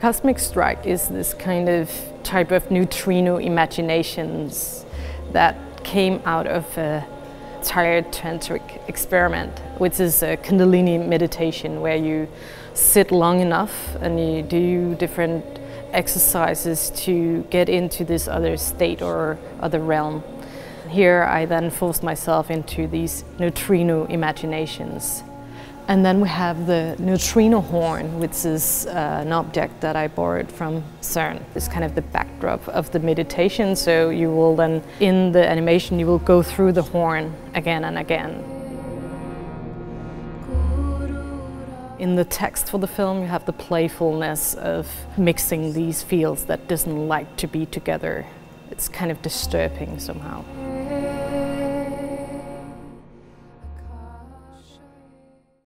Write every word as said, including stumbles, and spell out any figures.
CØSMIC STRIKE is this kind of type of neutrino imaginations that came out of a tired tantric experiment, which is a kundalini meditation where you sit long enough and you do different exercises to get into this other state or other realm. Here I then forced myself into these neutrino imaginations. And then we have the neutrino horn, which is uh, an object that I borrowed from CERN. It's kind of the backdrop of the meditation, so you will then, in the animation, you will go through the horn again and again. In the text for the film, you have the playfulness of mixing these fields that doesn't like to be together. It's kind of disturbing somehow.